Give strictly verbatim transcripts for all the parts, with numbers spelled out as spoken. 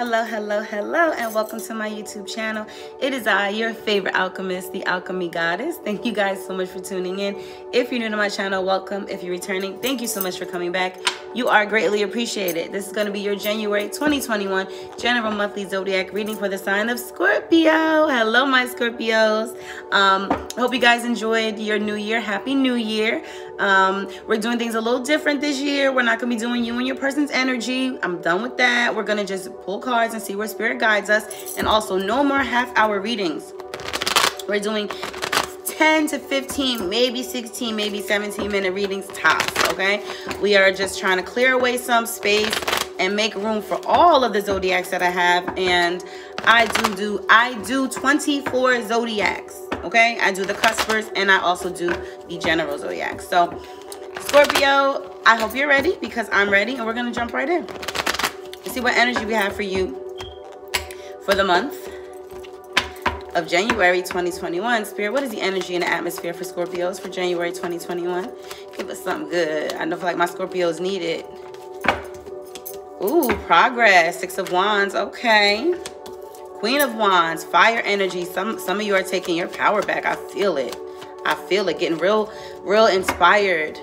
Hello, hello, hello, and welcome to my YouTube channel. It is I, your favorite alchemist, the Alchemy Goddess. Thank you guys so much for tuning in. If you're new to my channel, welcome. If you're returning, thank you so much for coming back. You are greatly appreciated. This is going to be your January twenty twenty-one general monthly zodiac reading for the sign of Scorpio. Hello, my Scorpios. Um, hope you guys enjoyed your new year. Happy New Year. Um, we're doing things a little different this year. We're not going to be doing you and your person's energy. I'm done with that. We're going to just pull cards and see where spirit guides us, and also no more half hour readings. We're doing ten to fifteen, maybe sixteen, maybe seventeen minute readings tops. Okay, we are just trying to clear away some space and make room for all of the zodiacs that I have. And I do do I do twenty-four zodiacs. Okay, I do the cuspers and I also do the general zodiac. So Scorpio, I hope you're ready, because I'm ready, and we're gonna jump right in. See what energy we have for you for the month of January twenty twenty-one. Spirit, what is the energy in the atmosphere for Scorpios for January twenty twenty-one? Give us something good. I know, like, my Scorpios need it. Ooh, progress. Six of Wands. Okay. Queen of Wands. Fire energy. Some some of you are taking your power back. I feel it. I feel it. Getting real, real inspired.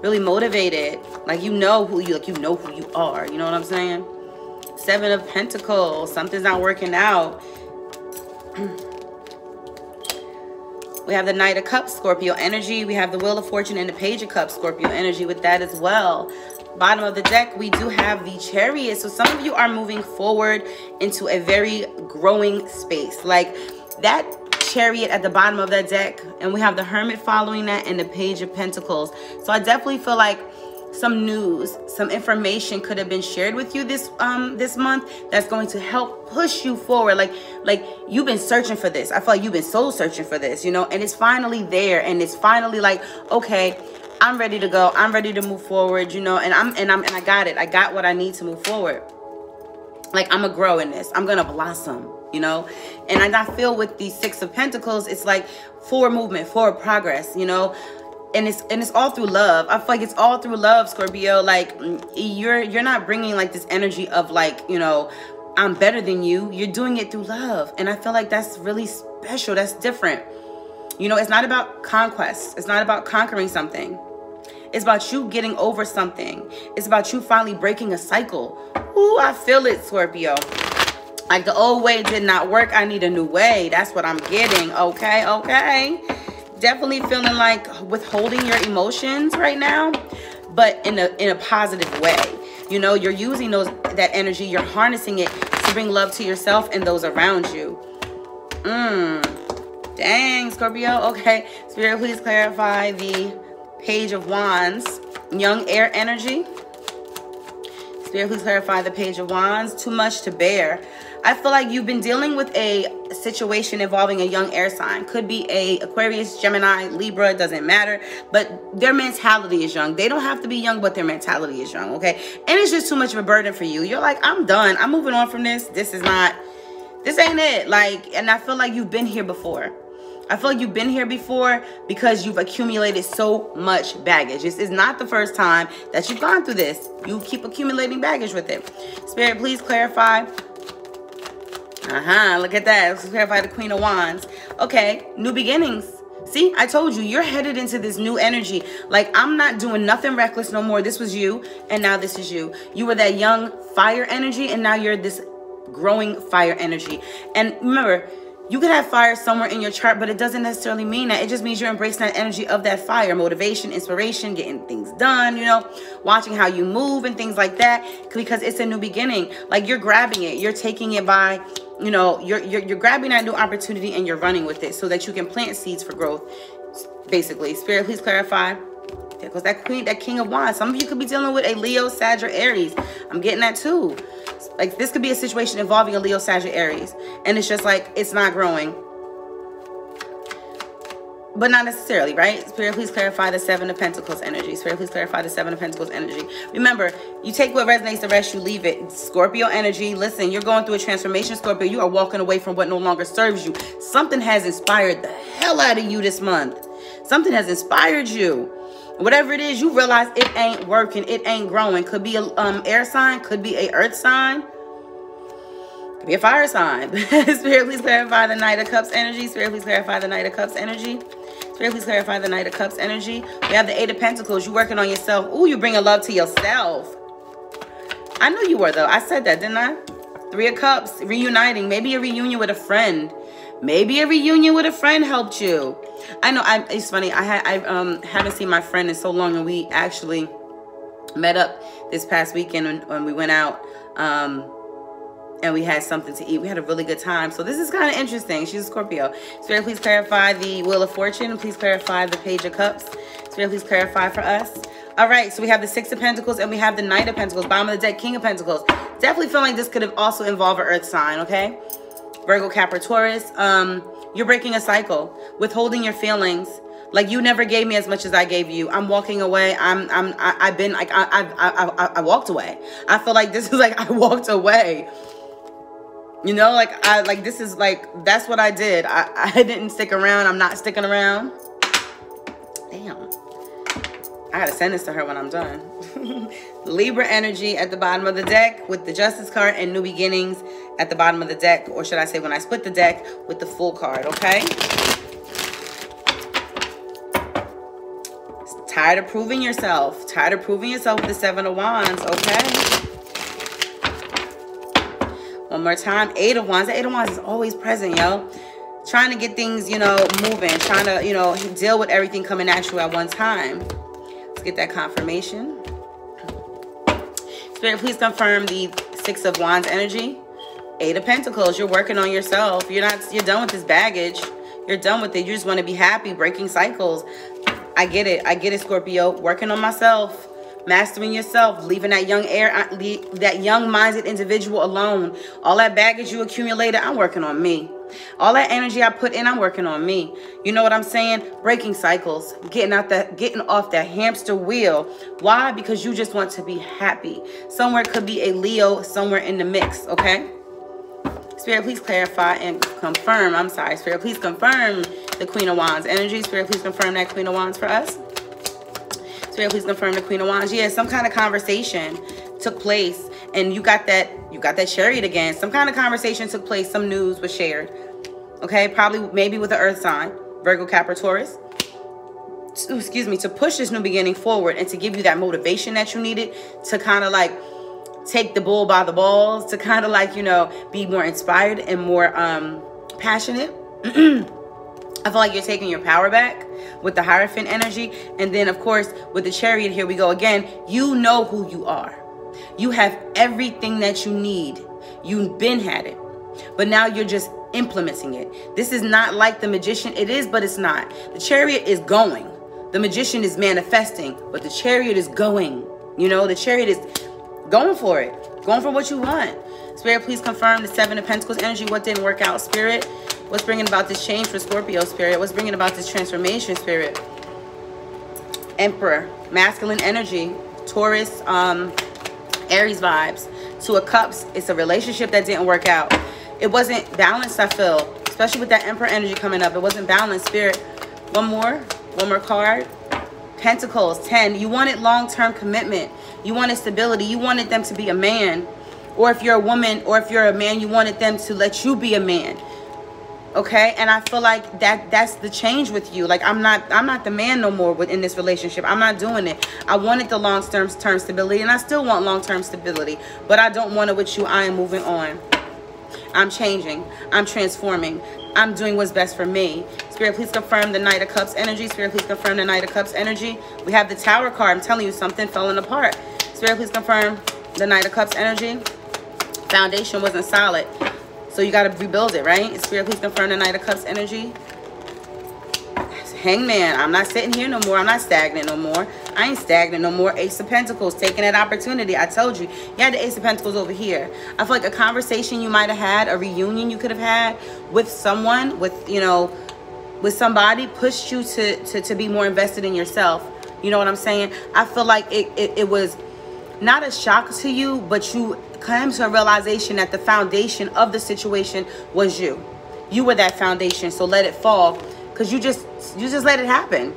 Really motivated, like you know who you like you know who you are, you know what I'm saying? Seven of Pentacles, something's not working out. We have the Knight of Cups, Scorpio energy. We have the Wheel of Fortune and the Page of Cups, Scorpio energy with that as well. Bottom of the deck, we do have the Chariot. So some of you are moving forward into a very growing space, like that Chariot at the bottom of that deck, and we have the Hermit following that and the Page of Pentacles. So I definitely feel like some news, some information could have been shared with you this um this month that's going to help push you forward. Like like you've been searching for this. I feel like you've been soul searching for this, you know, and it's finally there, and it's finally like, okay, I'm ready to go, I'm ready to move forward, you know, and I'm and I'm and I got it. I got what I need to move forward. Like, I'm gonna grow in this, I'm gonna blossom, you know. And I feel with the Six of Pentacles, it's like forward movement, forward progress, you know, and it's and it's all through love. I feel like it's all through love, Scorpio. Like, you're you're not bringing like this energy of like, you know, I'm better than you. You're doing it through love, and I feel like that's really special. That's different, you know. It's not about conquest. It's not about conquering something. It's about you getting over something. It's about you finally breaking a cycle. Ooh, I feel it, Scorpio. Like, the old way did not work. I need a new way. That's what I'm getting. Okay, okay. Definitely feeling like withholding your emotions right now, but in a in a positive way. You know, you're using those that energy. You're harnessing it to bring love to yourself and those around you. Mmm. Dang, Scorpio. Okay. Spirit, please clarify the Page of Wands. Young air energy. Spirit, please clarify the Page of Wands. Too much to bear. I feel like you've been dealing with a situation involving a young air sign. Could be a Aquarius, Gemini, Libra, doesn't matter. But their mentality is young. They don't have to be young, but their mentality is young, okay? And it's just too much of a burden for you. You're like, I'm done. I'm moving on from this. This is not, this ain't it. Like, and I feel like you've been here before. I feel like you've been here before because you've accumulated so much baggage. This is not the first time that you've gone through this. You keep accumulating baggage with it. Spirit, please clarify. Uh-huh, look at that. Let's clarify the Queen of Wands. Okay, new beginnings. See, I told you, you're headed into this new energy. Like, I'm not doing nothing reckless no more. This was you, and now this is you. You were that young fire energy, and now you're this growing fire energy. And remember, you could have fire somewhere in your chart, but it doesn't necessarily mean that. It just means you're embracing that energy of that fire. Motivation, inspiration, getting things done, you know, watching how you move and things like that, because it's a new beginning. Like, you're grabbing it. You're taking it by, you know, you're, you're, you're grabbing that new opportunity and you're running with it so that you can plant seeds for growth, basically. Spirit, please clarify. There goes that queen, that King of Wands. Some of you could be dealing with a Leo, Sag, or Aries. I'm getting that too. Like, this could be a situation involving a Leo, Sag, Aries, and it's just like, it's not growing, but not necessarily, right? Spirit, please clarify the Seven of Pentacles energy. Spirit, please clarify the Seven of Pentacles energy. Remember, you take what resonates, the rest you leave it. Scorpio energy, listen, you're going through a transformation, Scorpio. You are walking away from what no longer serves you. Something has inspired the hell out of you this month. Something has inspired you. Whatever it is, you realize it ain't working. It ain't growing. Could be a um, air sign. Could be a earth sign. could be a fire sign. Spirit, please clarify the Knight of Cups energy. Spirit, please clarify the Knight of Cups energy. Spirit, please clarify the Knight of Cups energy. We have the Eight of Pentacles. You working on yourself. Ooh, you bringing love to yourself. I knew you were, though. I said that, didn't I? Three of Cups, reuniting. Maybe a reunion with a friend. Maybe a reunion with a friend helped you. I know. I, it's funny. I, ha, I um, haven't seen my friend in so long, and we actually met up this past weekend when, when we went out. Um, and we had something to eat. We had a really good time. So this is kind of interesting. She's a Scorpio. Spirit, please clarify the Wheel of Fortune. Please clarify the Page of Cups. Spirit, please clarify for us. All right, so we have the Six of Pentacles and we have the Knight of Pentacles. Bottom of the deck, King of Pentacles. Definitely feeling like this could have also involved an earth sign, okay? Virgo, Cap, or Taurus. Um, you're breaking a cycle. Withholding your feelings. Like, you never gave me as much as I gave you. I'm walking away. I'm, I'm, I, I've been, like, I, I, I, I walked away. I feel like this is like, I walked away. You know, like, I, like, this is like, that's what I did. I, I didn't stick around. I'm not sticking around. Damn. I gotta send this to her when I'm done. Libra energy at the bottom of the deck with the Justice card and New Beginnings at the bottom of the deck. Or should I say when I split the deck with the Full card, okay? Tired of proving yourself. Tired of proving yourself with the Seven of Wands, okay? One more time. Eight of Wands. The Eight of Wands is always present, yo. Trying to get things, you know, moving. Trying to, you know, deal with everything coming at you at one time. Get that confirmation. Spirit, please confirm the Six of Wands energy. Eight of Pentacles. You're working on yourself. You're not, you're done with this baggage. You're done with it. You just want to be happy, breaking cycles. I get it. I get it, Scorpio. Working on myself, mastering yourself, leaving that young air, that young-minded individual alone. All that baggage you accumulated, I'm working on me. All that energy I put in, I'm working on me. You know what I'm saying? Breaking cycles, getting out that, getting off that hamster wheel. Why? Because you just want to be happy. Somewhere could be a Leo, somewhere in the mix. Okay. Spirit, please clarify and confirm. I'm sorry, Spirit, please confirm the Queen of Wands energy. Spirit, please confirm that Queen of Wands for us. Spirit, please confirm the Queen of Wands. Yeah, some kind of conversation took place, and you got that, you got that chariot again. Some kind of conversation took place. Some news was shared. Okay, probably maybe with the earth sign, Virgo, Cap, or Taurus. To, excuse me, to push this new beginning forward and to give you that motivation that you needed to kind of like take the bull by the balls, to kind of like, you know, be more inspired and more um, passionate. I feel like you're taking your power back with the Hierophant energy. And then, of course, with the chariot, here we go again. You know who you are. You have everything that you need. You've been had it, but now you're just implementing it. This is not like the Magician. It is, but it's not. The chariot is going. The Magician is manifesting, but the chariot is going. You know, the chariot is going for it, going for what you want. Spirit, please confirm the Seven of Pentacles energy. What didn't work out, Spirit? What's bringing about this change for Scorpio, Spirit? What's bringing about this transformation, Spirit? Emperor, masculine energy, Taurus, um, Aries vibes. Two of Cups, it's a relationship that didn't work out. It wasn't balanced, I feel, especially with that Emperor energy coming up. It wasn't balanced, Spirit. One more, one more card. Pentacles, ten. You wanted long-term commitment. You wanted stability. You wanted them to be a man. Or if you're a woman, or if you're a man, you wanted them to let you be a man. Okay, and I feel like that that's the change with you. Like, I'm not I'm not the man no more within this relationship. I'm not doing it. I wanted the long-term term stability, and I still want long-term stability, but I don't want it with you. I am moving on. I'm changing. I'm transforming. I'm doing what's best for me. Spirit, please confirm the Knight of Cups energy. Spirit, please confirm the Knight of Cups energy. We have the Tower card. I'm telling you, something falling apart. Spirit, please confirm the Knight of Cups energy. Foundation wasn't solid. So you got to rebuild it, right? Spirit, please confirm the Knight of Cups energy. Hangman, I'm not sitting here no more. I'm not stagnant no more. I ain't stagnant no more. Ace of Pentacles, taking that opportunity. I told you. You had the Ace of Pentacles over here. I feel like a conversation you might have had, a reunion you could have had with someone, with, you know, with somebody, pushed you to, to, to be more invested in yourself. You know what I'm saying? I feel like it, it, it was not a shock to you, but you came to a realization that the foundation of the situation was you. You were that foundation, so let it fall, because you just you just let it happen.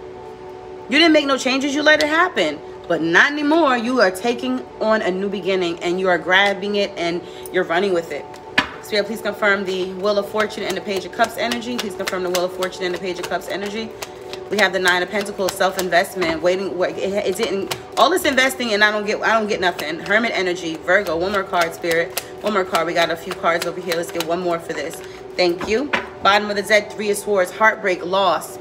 You didn't make no changes. You let it happen, but not anymore. You are taking on a new beginning, and you are grabbing it, and you're running with it. Spirit, please confirm the Wheel of Fortune and the Page of Cups energy. Please confirm the Wheel of Fortune and the Page of Cups energy. We have the Nine of Pentacles, self-investment, waiting. It, it didn't. All this investing, and I don't get. I don't get nothing. Hermit energy, Virgo. One more card, Spirit. One more card. We got a few cards over here. Let's get one more for this. Thank you. Bottom of the deck, Three of Swords, heartbreak, loss,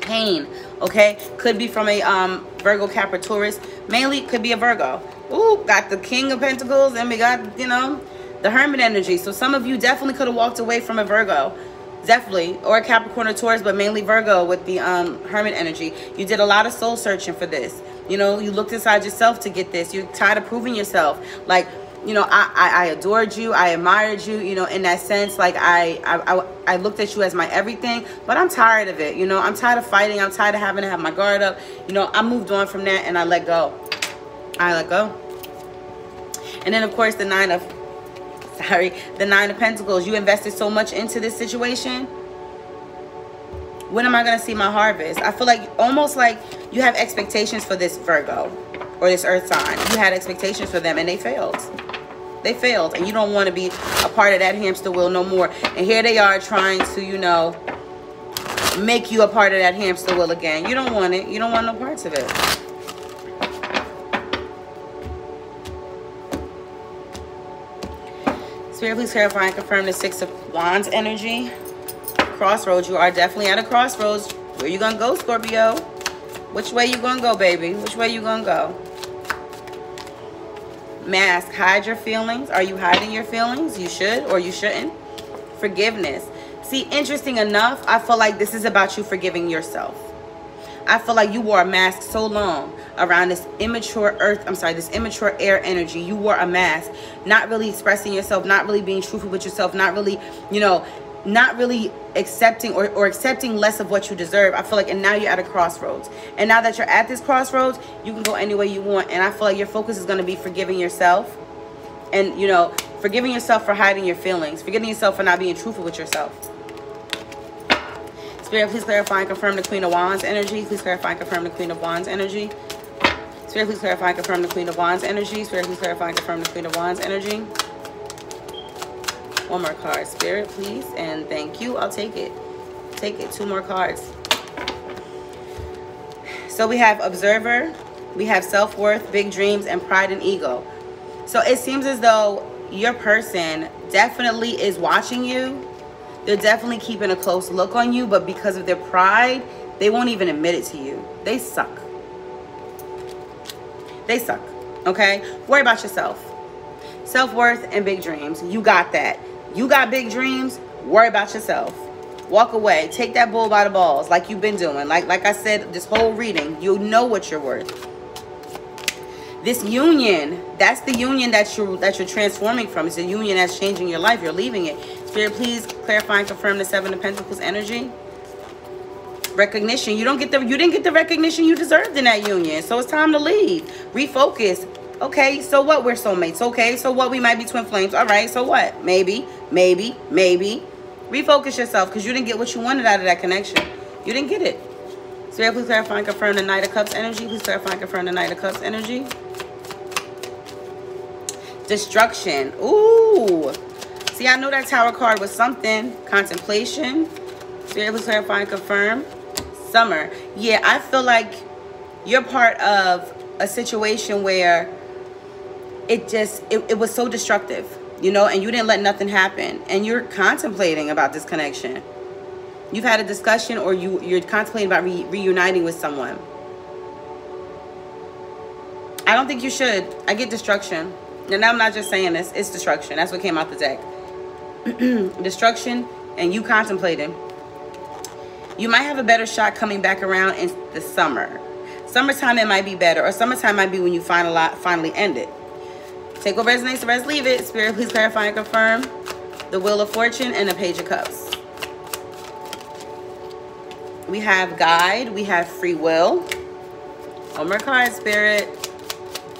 pain. Okay, could be from a um, Virgo, Capra, Taurus. Mainly, could be a Virgo. Ooh, got the King of Pentacles, and we got you know the Hermit energy. So some of you definitely could have walked away from a Virgo. Definitely, or Capricorn or Taurus, but mainly Virgo with the um Hermit energy. You did a lot of soul searching for this. You know, you looked inside yourself to get this. You're tired of proving yourself. Like, you know, I I, I adored you, I admired you. You know, in that sense, like I I, I I looked at you as my everything, but I'm tired of it. You know, I'm tired of fighting. I'm tired of having to have my guard up. You know, I moved on from that and I let go. I let go. And then of course the nine of Sorry, the Nine of Pentacles. You invested so much into this situation. When am I going to see my harvest? I feel like almost like you have expectations for this Virgo or this earth sign. You had expectations for them and they failed. They failed. And you don't want to be a part of that hamster wheel no more. And here they are trying to, you know, make you a part of that hamster wheel again. You don't want it. You don't want no parts of it. Spirit, please clarify and confirm the Six of Wands energy. Crossroads. You are definitely at a crossroads. Where you going to go, Scorpio? Which way you going to go, baby? Which way you going to go? Mask. Hide your feelings. Are you hiding your feelings? You should or you shouldn't. Forgiveness. See, interesting enough, I feel like this is about you forgiving yourself. I feel like you wore a mask so long around this immature earth. I'm sorry, this immature air energy. You wore a mask, not really expressing yourself, not really being truthful with yourself, not really, you know, not really accepting or, or accepting less of what you deserve. I feel like, and now you're at a crossroads. And now that you're at this crossroads, you can go any way you want. And I feel like your focus is going to be forgiving yourself and, you know, forgiving yourself for hiding your feelings, forgiving yourself for not being truthful with yourself. Spirit, please clarify and confirm the Queen of Wands energy. Please clarify and confirm the Queen of Wands energy. Spirit, please clarify and confirm the Queen of Wands energy. Spirit, please clarify and confirm the Queen of Wands energy. One more card, Spirit, please. And thank you. I'll take it. Take it. Two more cards. So we have Observer. We have Self-Worth, Big Dreams, and Pride and Ego. So it seems as though your person definitely is watching you. They're definitely keeping a close look on you, but because of their pride, they won't even admit it to you. They suck. They suck, okay? Worry about yourself. Self-worth and big dreams. You got that. You got big dreams. Worry about yourself. Walk away. Take that bull by the balls like you've been doing. Like, like I said, this whole reading, you know what you're worth. This union, that's the union that you're, that you're transforming from. It's a union that's changing your life. You're leaving it. Spirit, please clarify and confirm the Seven of Pentacles energy. Recognition. You don't get the you didn't get the recognition you deserved in that union. So it's time to leave. Refocus. Okay, so what? We're soulmates. Okay, so what? We might be twin flames. All right, so what? Maybe, maybe, maybe. Refocus yourself because you didn't get what you wanted out of that connection. You didn't get it. Spirit, please clarify and confirm the Knight of Cups energy. Please clarify and confirm the Knight of Cups energy. Destruction. Ooh. See, I know that Tower card was something. Contemplation. Spirit, please clarify and confirm. Summer. Yeah, I feel like you're part of a situation where it just, it, it was so destructive, you know, and you didn't let nothing happen. And you're contemplating about this connection. You've had a discussion or you, you're contemplating about re reuniting with someone. I don't think you should. I get destruction. And I'm not just saying this. It's destruction. That's what came out the deck. Destruction and you contemplating. You might have a better shot coming back around in the summer. Summertime, it might be better, or summertime might be when you find a lot, finally end it. Take what resonates, the rest leave it. Spirit, please clarify and confirm the Wheel of Fortune and the Page of Cups. We have guide, we have free will. One more card, Spirit,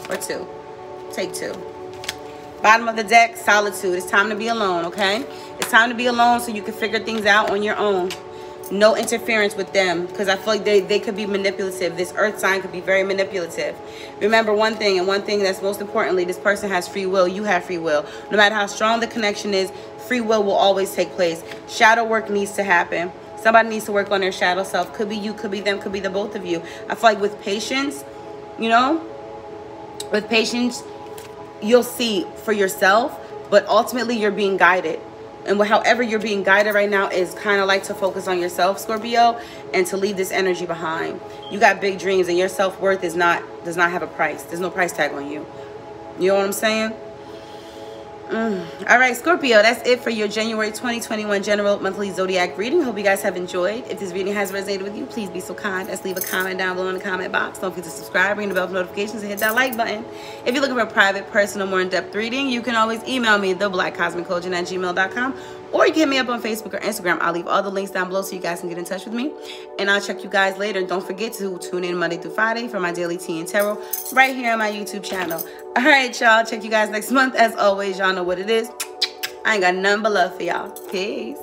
or two. Take two. Bottom of the deck, solitude. It's time to be alone, okay? It's time to be alone so you can figure things out on your own. No interference with them, because I feel like they, they could be manipulative. This earth sign could be very manipulative. Remember one thing, and one thing that's most importantly, this person has free will. You have free will. No matter how strong the connection is, free will will always take place. Shadow work needs to happen. Somebody needs to work on their shadow self. Could be you, could be them, could be the both of you. I feel like with patience, you know, with patience, you'll see for yourself, but ultimately you're being guided. And however you're being guided right now is kind of like to focus on yourself, Scorpio, and to leave this energy behind. You got big dreams, and your self-worth is not does not have a price. There's no price tag on you. You know what I'm saying? Mm. All right, Scorpio, that's it for your January twenty twenty-one general monthly zodiac reading. Hope you guys have enjoyed. If this reading has resonated with you, please be so kind as to leave a comment down below in the comment box. Don't forget to subscribe, ring the bell for notifications, and hit that like button. If you're looking for a private, personal, more in-depth reading, you can always email me, the black cosmic cauldron at gmail dot com, or you can hit me up on Facebook or Instagram. I'll leave all the links down below so you guys can get in touch with me, and I'll check you guys later. Don't forget to tune in Monday through Friday for my daily tea and tarot right here on my YouTube channel. All right, y'all. Check you guys next month. As always, y'all know what it is. I ain't got nothing but love for y'all. Peace.